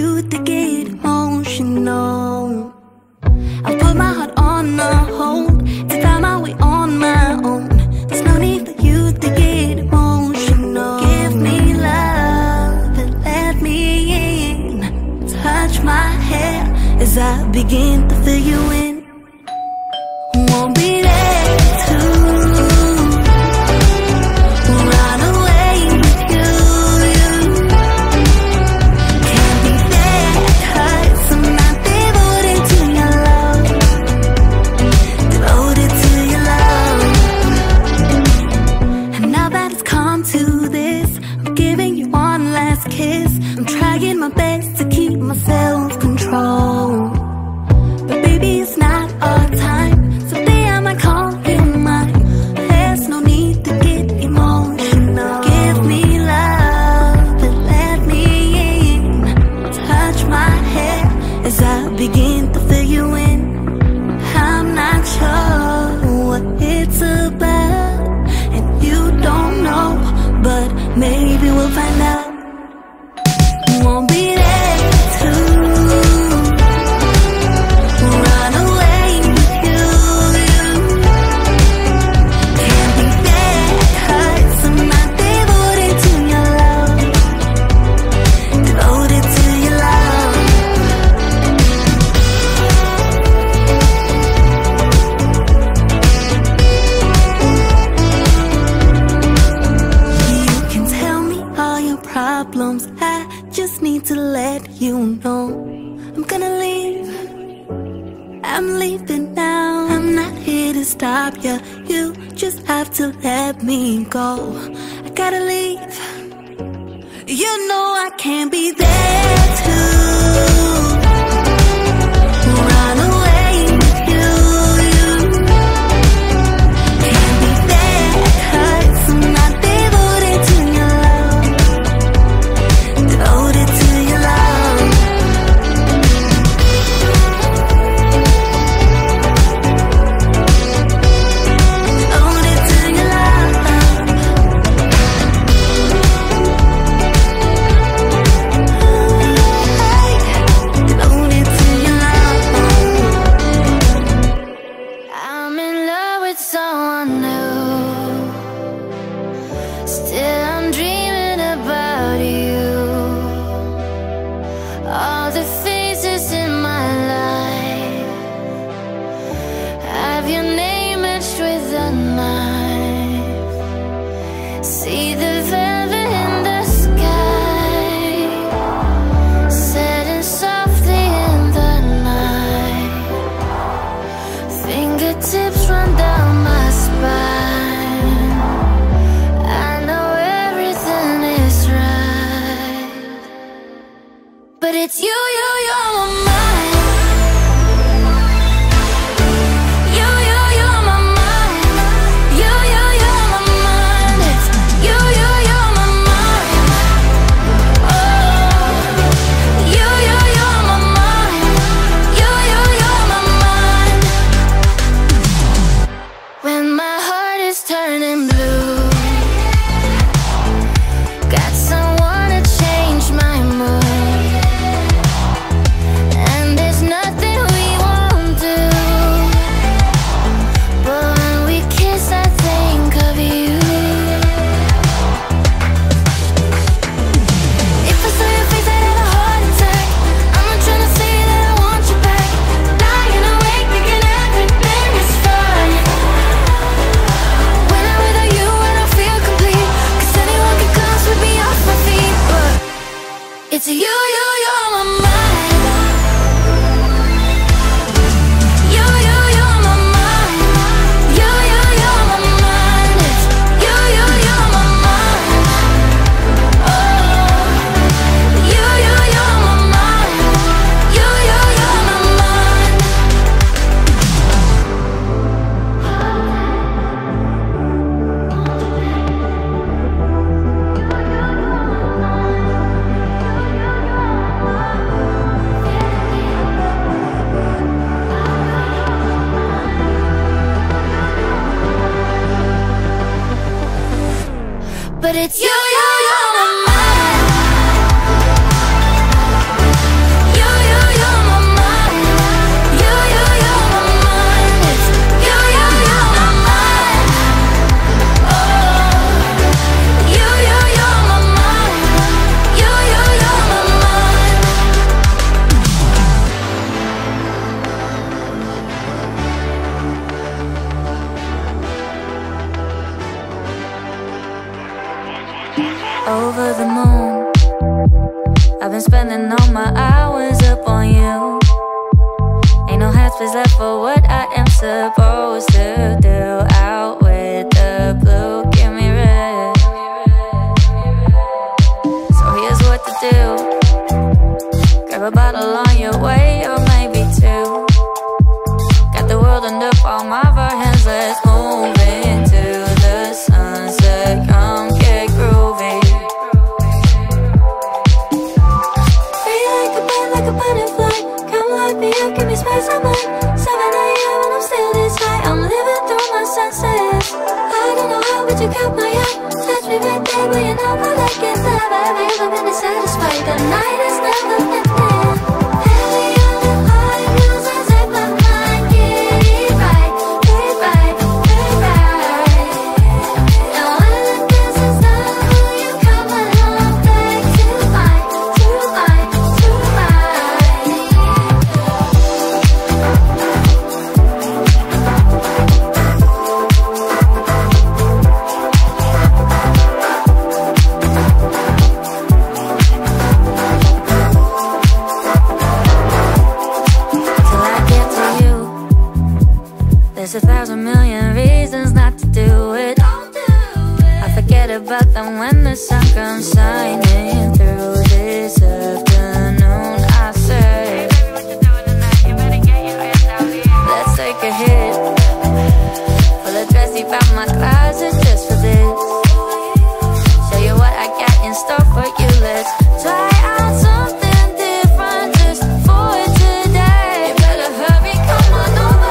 you to get emotional. I'll put my heart on a hold to find my way on my own. There's no need for you to get emotional. Give me love and let me in. Touch my hair as I begin to fill you in. Won't be there to run away with you. Can't be there, cause I'm not devoted to your love. Devoted to your love. And now that it's come to this, I'm giving you one last kiss. I'm trying my best to keep my self-control, but baby, it's not our time. Begin to fill you in. I'm not sure what it's about, and you don't know, but maybe we'll find out. You won't be there to run away with you. Can't be there, cause I'm not devoted to your love. Devoted to your love. I just need to let you know I'm gonna leave. I'm leaving now. I'm not here to stop you. You just have to let me go. I gotta leave. You know I can't be there too. It's you, you're mine. You're my mind. You're my mind. It's you're my mind. Oh, you're my mind. You're my mind. When my heart is turning blue, got someone to change my mood. It's you're my mind. You're my mind. You're my mind. It's you're my mind. Oh, you're my mind. You're my but it's you're my mind. over the moon. I've been spending all my hours up on you. Ain't no headspace left for what I am supposed to do. Out with the blue, give me red. So here's what to do. Grab a bottle on your way, or maybe two. Got the world under all my hands, let's move into the sunset. Come get groovy. Free like a bird, like a butterfly. Come light me up, give me space, I'm like 7 AM and I'm still this high. I'm living through my sunsets. I don't know how, but you caught my eye. Touch me right there, but you know I like it. Have I ever been dissatisfied? The night is never ending. There's 1,000 million reasons not to do it. Don't do it. I forget about them when the sun comes shining through this afternoon. I say, hey, baby, what you doing tonight? You better get your ass out here. Let's take a hit. Pull a dress deep out my closet just for this. Show you what I got in store for you. Let's try out something different just for today. You better hurry, come on over.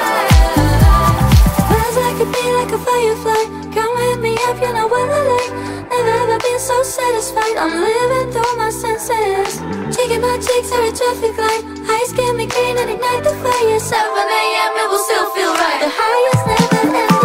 Could be like a firefly. Come with me up, you know what I like. Never ever been so satisfied. I'm living through my senses. Cheeking my cheeks are a traffic light. Eyes get me green and ignite the fire. 7 AM, it will still feel right. The high is never ending.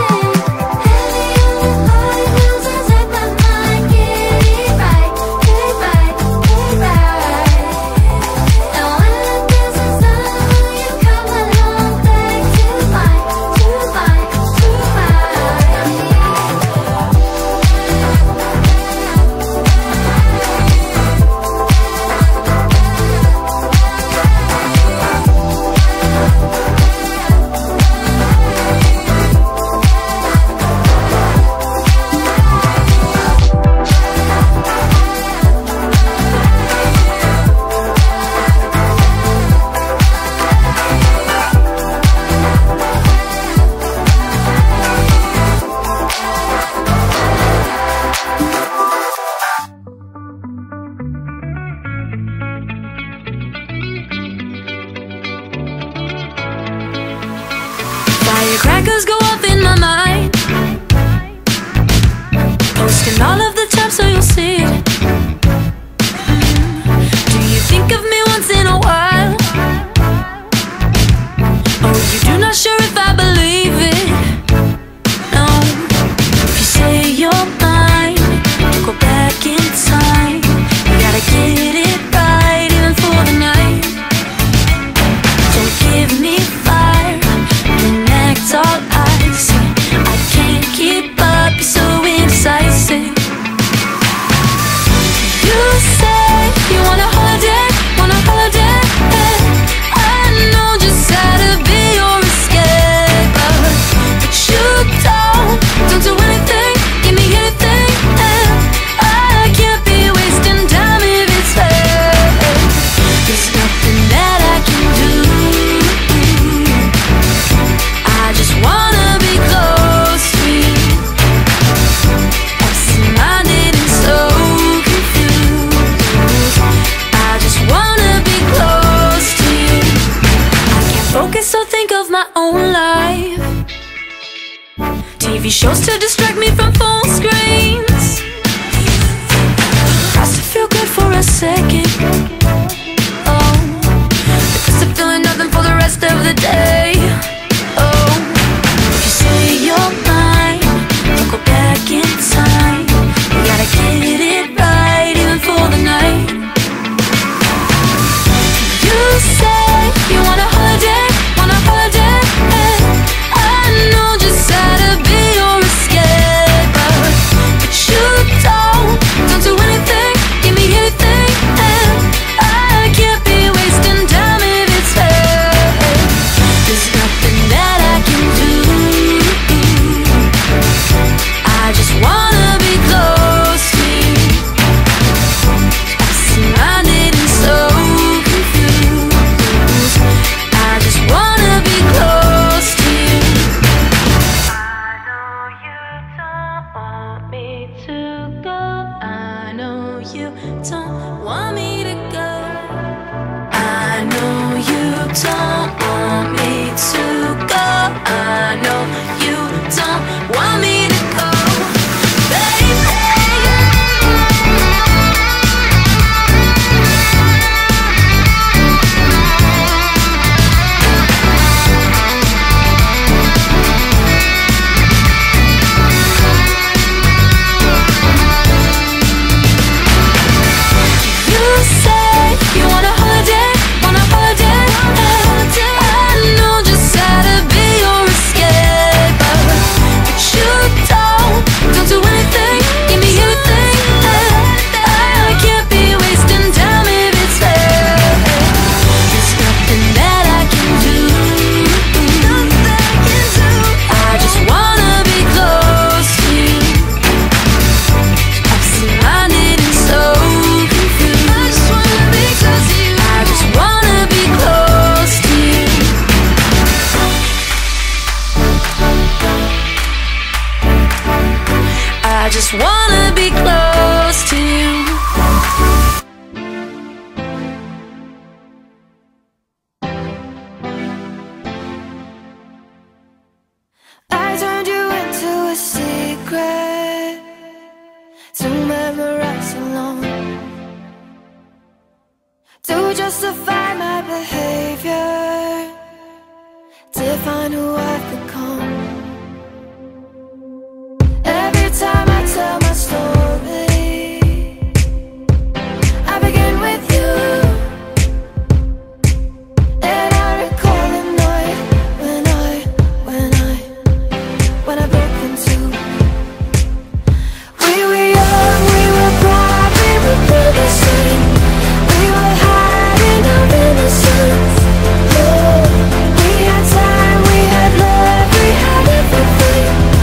Firecrackers go off in my mind. Posting all of the time so you'll see it. Do you think of me once in a while? Oh, you do not sure if I believe it. No. If you say you're mine, don't go back in time. You gotta get it right, even for the night. Don't give me fire. That's all I see. I can't keep up, you're so indecisive. You say you want a holiday, want a holiday. I know just how to be your escape, but you don't do anything, give me anything. I can't be wasting time if it's late. There's nothing that I can do. I just wanna be close to you. Absent-minded and so confused. I just wanna be close to you. I can't focus or think of my own life. TV shows to distract me from phone screens. It has to feel good for a second. Oh, because I'm feeling nothing for the rest of the day. Don't do anything. I know you don't want me to go. I know you don't want me. I just wanna be close to you. I turned you into a secret to memorize alone, to justify my behavior, to find who I've become. Time I tell my story, I begin with you, and I recall the night when I broke in two. We were young, we were proud, we were innocent. We were hiding our innocence. Love, we had time, we had love, we had everything. We had everything.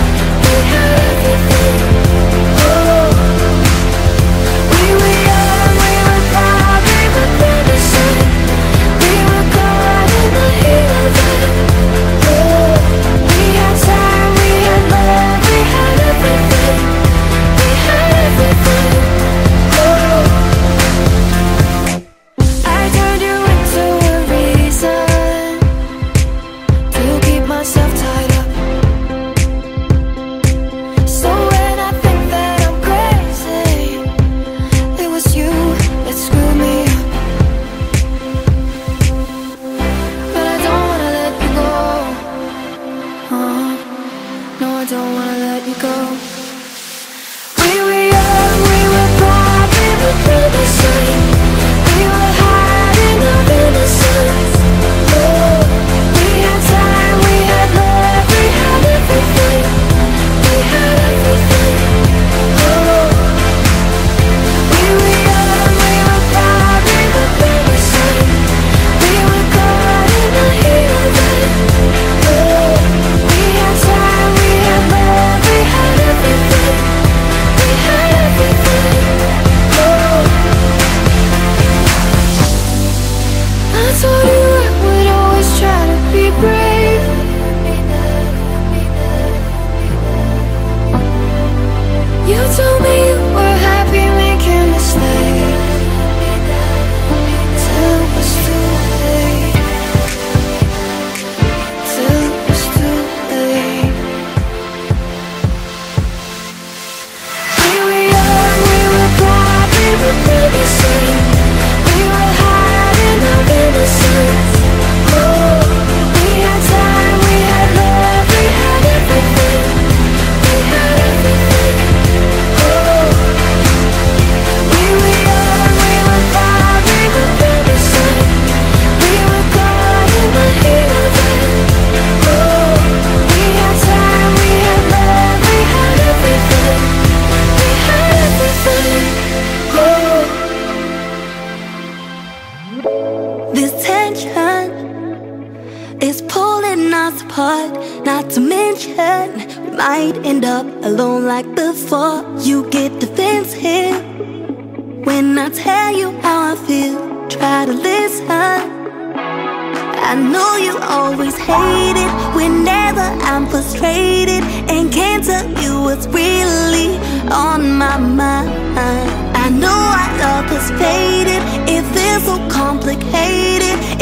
Complicated.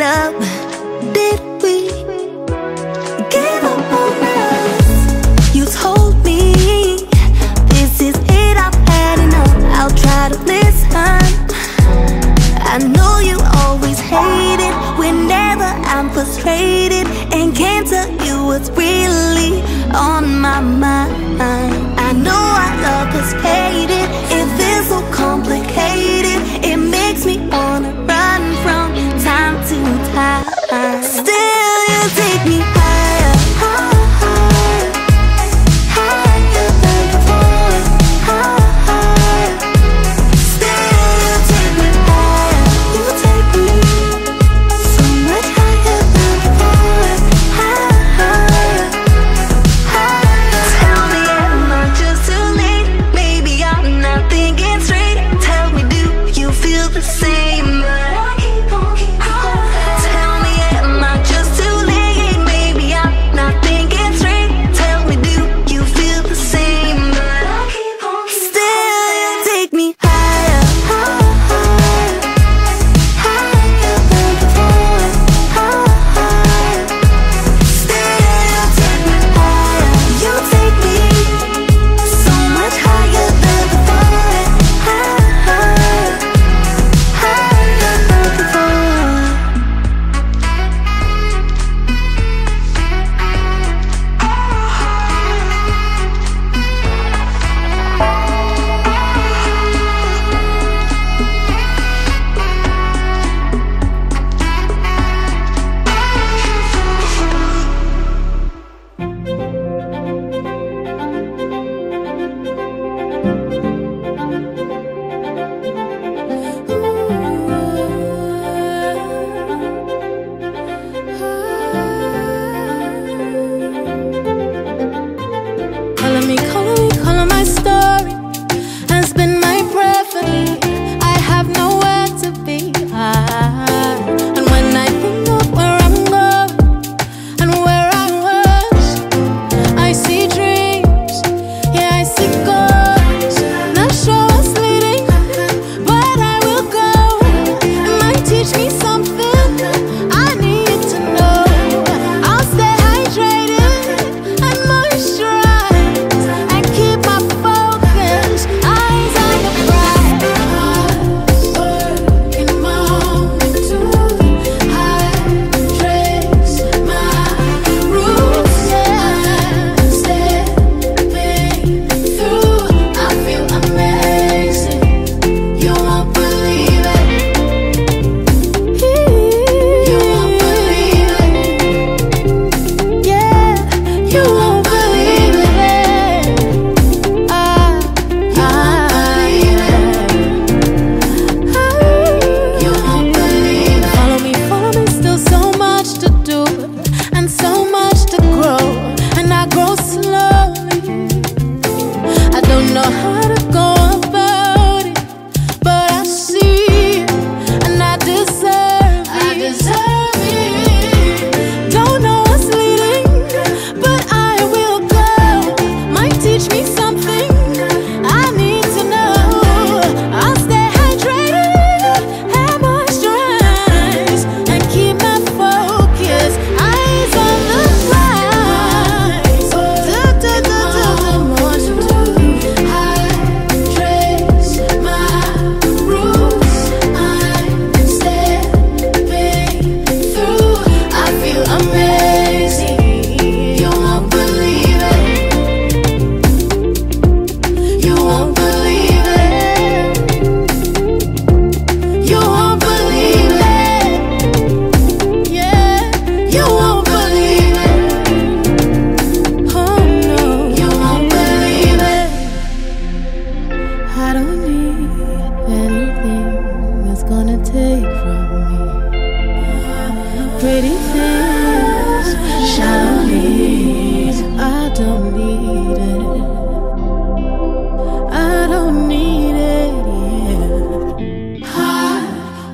it up? Did we give up on us? You told me this is it, I've had enough. I'll try to listen. I know you always hate it whenever I'm frustrated and can't tell you what's really on my mind. I know our love is faded. It feels so complicated. It makes me wanna run from time to time. Still you take me higher, higher, higher than before, higher. Still you take me higher. You take me so much higher than before, higher, higher. Tell me am I just too late? Maybe I'm not thinking straight. Tell me, do you feel the same? Hard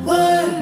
work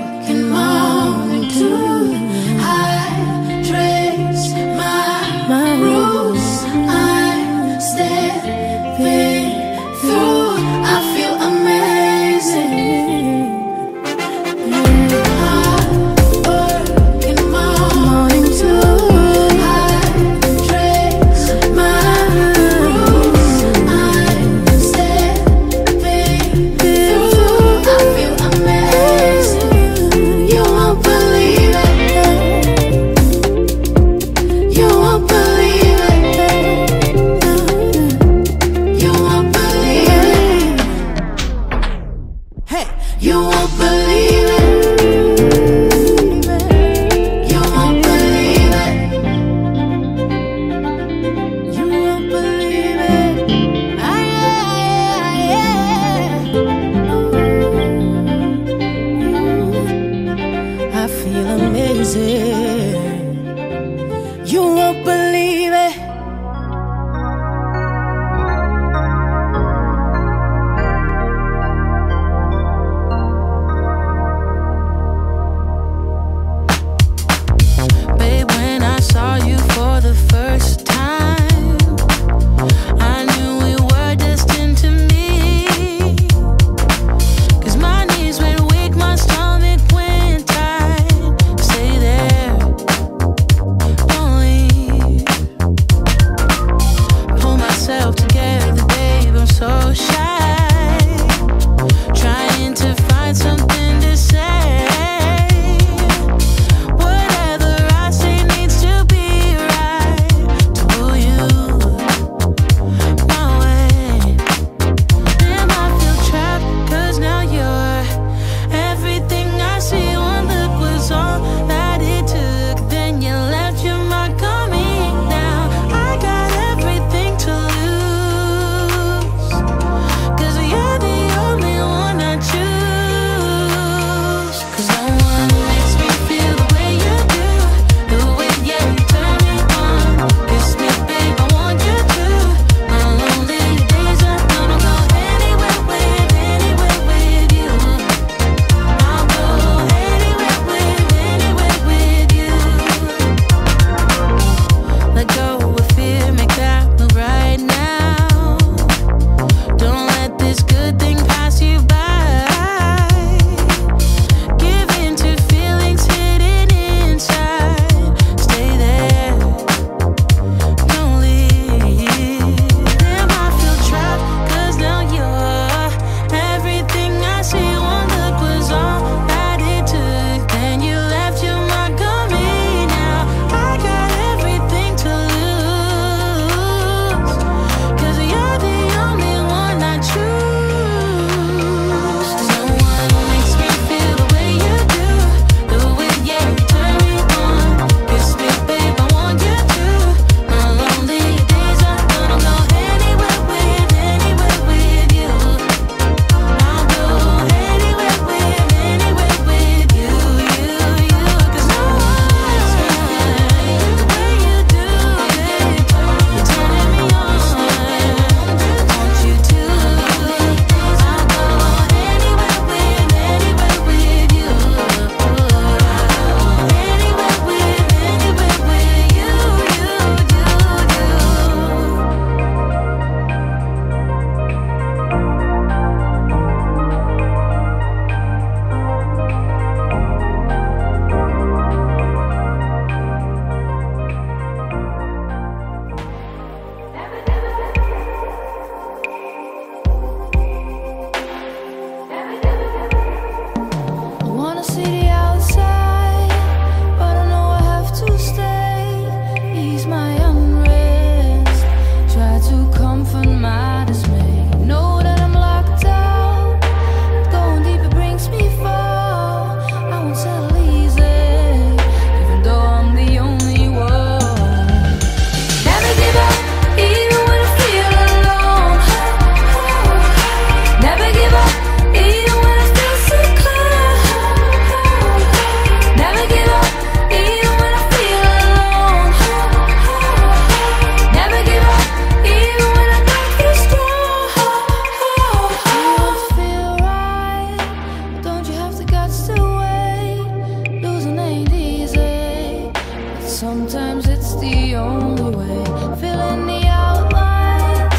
Sometimes it's the only way. Filling the outlines,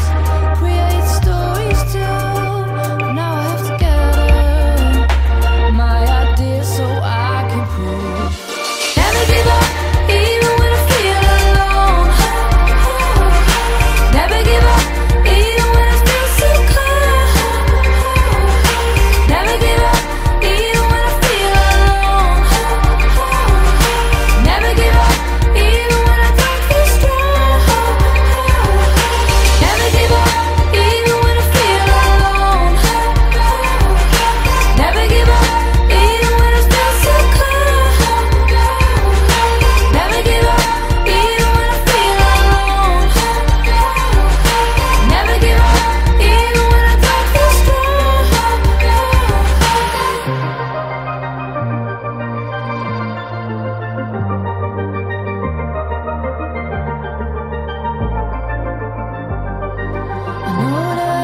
create stories too. Now I have to gather my ideas so I can prove. Never give up, even when I feel alone. Never give up, even when I feel so cold. Never give up.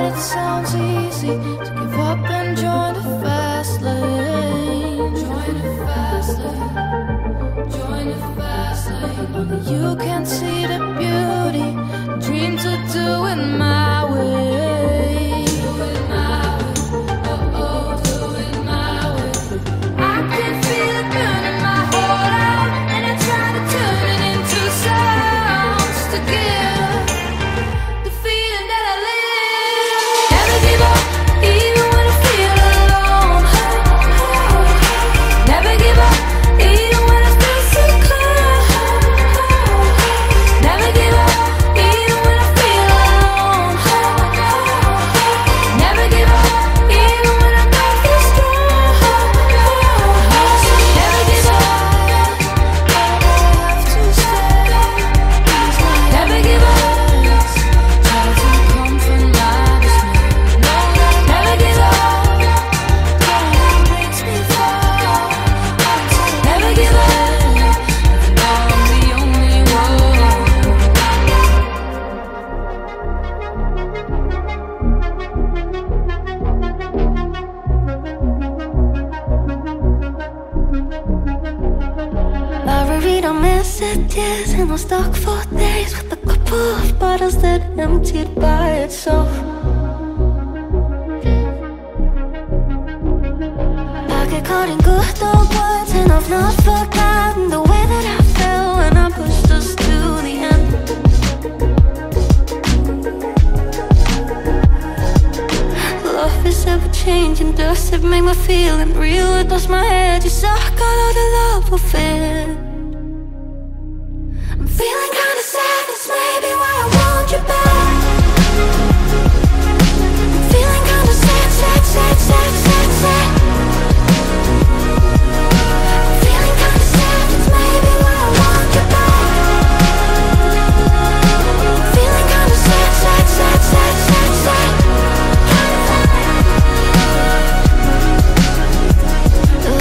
It sounds easy to give up and join the fast lane. Join the fast lane. Join the fast lane. Only you can see the beauty. Dream to do it my way. Do it my way. Oh oh, do it my way. I can feel it burning my whole out, and I try to turn it into sounds to give. Messages, and I was stuck for days with a couple of bottles that emptied by itself. I get caught in good old words, and I've not forgotten the way that I felt when I pushed us to the end. Love is ever changing, does it make me feel unreal? It does my head, you suck all of the love of it. Feeling kinda sad, that's maybe why I want you back. Feeling kinda sad, sad, sad, sad, sad, sad. Feeling kinda sad, that's maybe why I want you back. Feeling kinda sad, sad, sad, sad, sad, sad.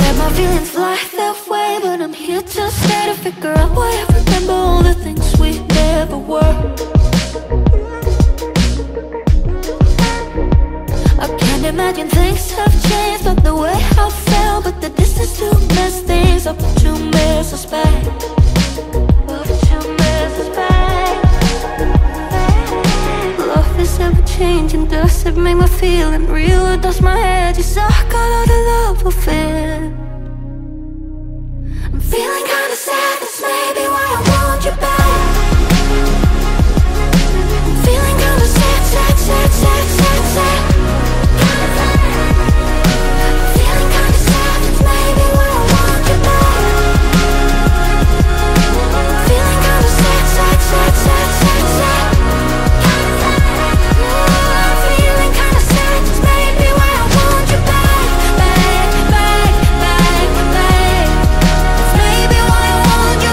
Let my feelings fly that way, but I'm here to stay, to figure out why I remember all the things we never were. I can't imagine things have changed, not the way I felt, but the distance to mess things up, but you mess us back. Love is ever changing, does it make me feel unreal? Or does my head just suck all of the love of it? Feeling kinda sad, that's maybe why I want you back. Feeling kinda sad, sad, sad, sad, sad, sad. Feeling kinda sad, that's maybe why I want you back. Feeling kinda sad, sad, sad, sad, sad, sad. Feeling kinda sad, that's maybe why I want you back. Back, back, back, back. Maybe why I want you.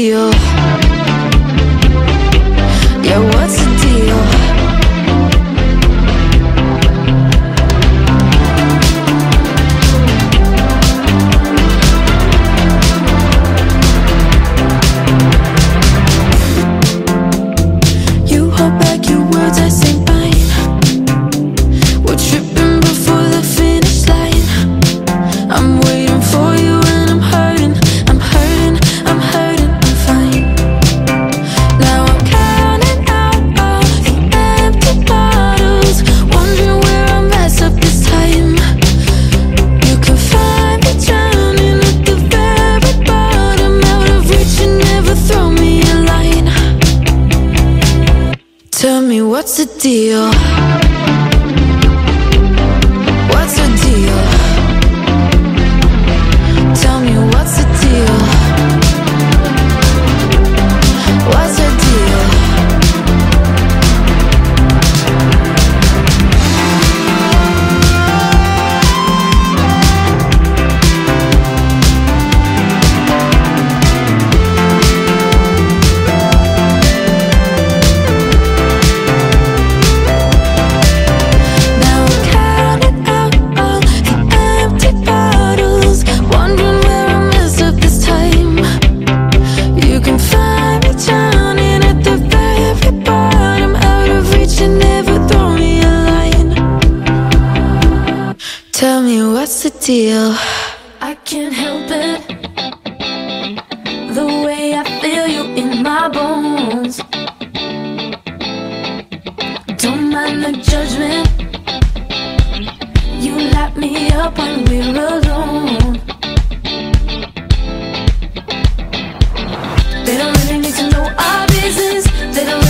deal? Yeah, what's the deal? You hold back your words, I say mine. We're tripping before the finish line. I'm waiting for you and I'm hurting, I'm hurting, I'm hurting, I'm fine. Now I'm counting out all the empty bottles, wondering where I mess up this time. You can find me drowning at the very bottom, out of reach, you never throw me a line. Tell me what's the deal? What's the deal? Tell me what's the deal? What's the deal? Now I'm counting out all the empty bottles, wondering where I messed up this time. You can find me drowning at the very bottom, out of reach, you never throw me a line. Tell me what's the deal? I can't help it, the way I feel you in my bones. Don't mind the judgment, you light me up when we're alone. They don't really need to know our business, they don't